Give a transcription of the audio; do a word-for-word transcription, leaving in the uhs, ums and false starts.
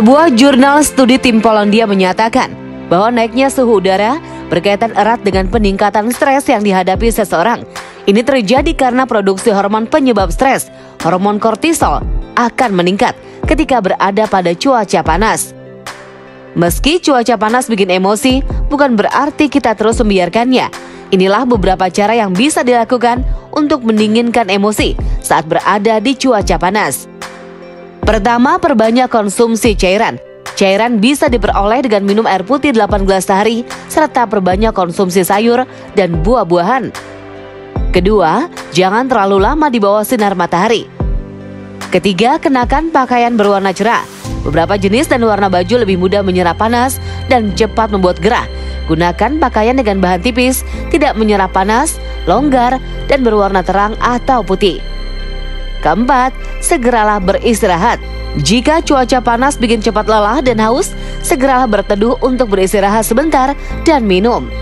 Sebuah jurnal studi tim Polandia menyatakan bahwa naiknya suhu udara berkaitan erat dengan peningkatan stres yang dihadapi seseorang. Ini terjadi karena produksi hormon penyebab stres, hormon kortisol, akan meningkat ketika berada pada cuaca panas. Meski cuaca panas bikin emosi, bukan berarti kita terus membiarkannya. Inilah beberapa cara yang bisa dilakukan untuk mendinginkan emosi saat berada di cuaca panas. Pertama, perbanyak konsumsi cairan. Cairan bisa diperoleh dengan minum air putih delapan gelas sehari, serta perbanyak konsumsi sayur dan buah-buahan. Kedua, jangan terlalu lama di bawah sinar matahari. Ketiga, kenakan pakaian berwarna cerah. Beberapa jenis dan warna baju lebih mudah menyerap panas dan cepat membuat gerah. Gunakan pakaian dengan bahan tipis, tidak menyerap panas, longgar, dan berwarna terang atau putih. Keempat, segeralah beristirahat. Jika cuaca panas bikin cepat lelah dan haus, segeralah berteduh untuk beristirahat sebentar dan minum.